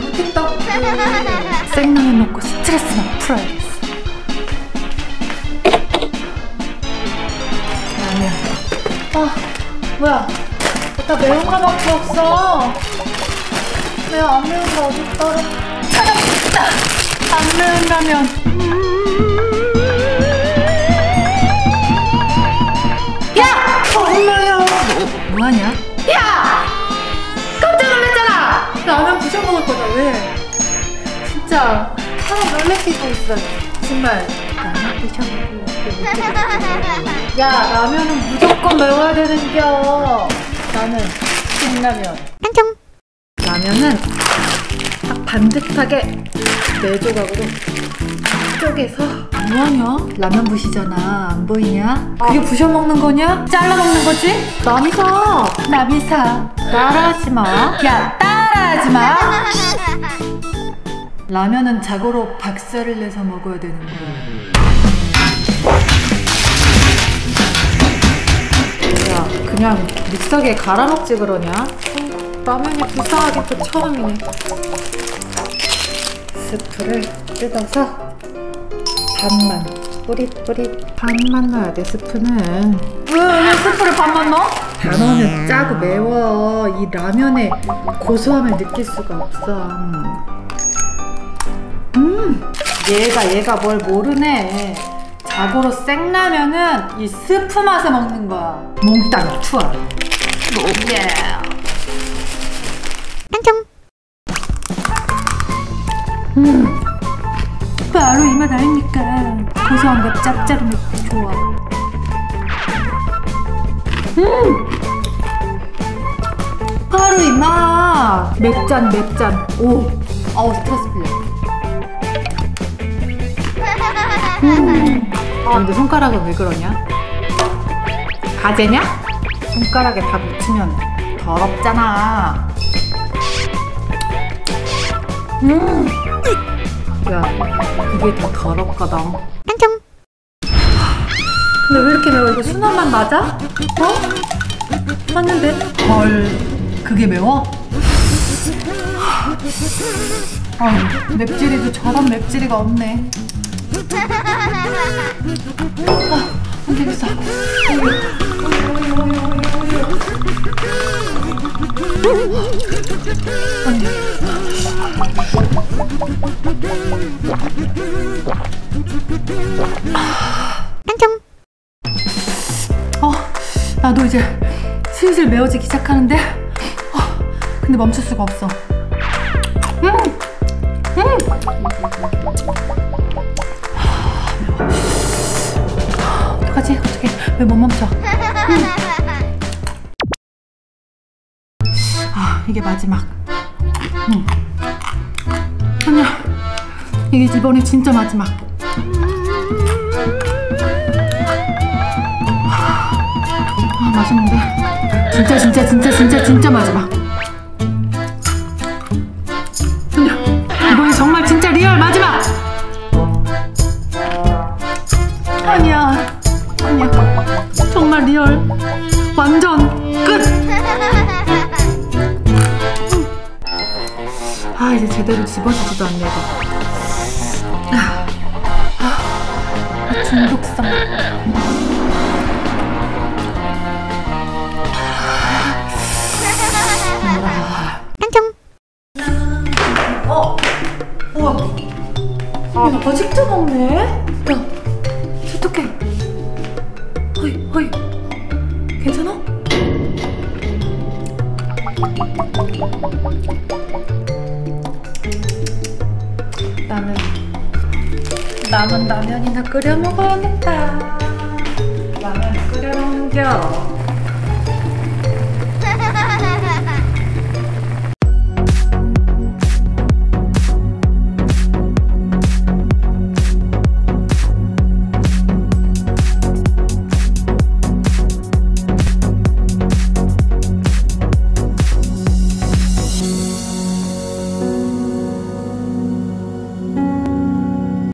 잘못했다. 생라면 먹고 스트레스만 풀어야겠어. 라면. 뭐야? 나 매운 거밖에 없어. 매운 안 매운 거 어딨더라? 찾아봤다. 안 매운 라면. 야! 엄마야. 뭐하냐? 야! 깜짝 놀랐잖아. 라면 부셔 먹을 거다 왜? 진짜 사람 놀래키고 있어. 정말. 라면 부셔 먹고. 야 라면은 무조건 매워야 되는겨. 나는 신라면. 깡총. 라면은 딱 반듯하게 네 조각으로 쪼개서. 뭐하냐? 라면 부시잖아. 안 보이냐? 그게 부셔 먹는 거냐? 잘라 먹는 거지? 남이사 따라하지 마. 야 따라하지 마. 라면은 자고로 박살을 내서 먹어야 되는 거야. 야 그냥 믹서기에 갈아 먹지 그러냐? 라면이 불쌍하게 또 처음이네. 스프를 뜯어서 반만 뿌릿뿌릿 반만 넣어야 돼. 스프는 왜 스프를 반만 넣어? 단어는 짜고 매워. 이 라면의 고소함을 느낄 수가 없어. 얘가 뭘 모르네. 자고로 생라면은 이 스프 맛에 먹는 거야. 몽땅 투하. 깡총. 바로 이 맛 아닙니까? 고소한 거 짭짤한 거 좋아. 바로 이 맛. 맵짠. 오, 아우 스트레스 풀려. 근데 손가락은 왜 그러냐? 가재냐? 손가락에 다 묻히면 더럽잖아. 야, 그게 더 더럽거든. 깡총. 근데 왜 이렇게 매워? 이거 순한맛 맞아? 어? 맞는데? 헐, 그게 매워? 맵찔이도 저런 맵찔이가 없네. 깡총. 나도 이제 슬슬 매워지기 시작하는데 근데 멈출 수가 없어. 어떡하지? 왜 못 멈춰? 이게 마지막. 아니야, 이게 이번에 진짜 마지막. 맛있는데? 진짜 마지막. 이번에 정말 진짜 리얼 마지막. 아니야, 정말 리얼 완전 끝. 이제 제대로 집어지지도 않네. 중독성. 깡총. 우와. 나 직접 먹네? 야, 어떡해. 허이. 괜찮아? 나는 남은 라면이나 끓여 먹어야겠다. 라면 끓여 먹는겨.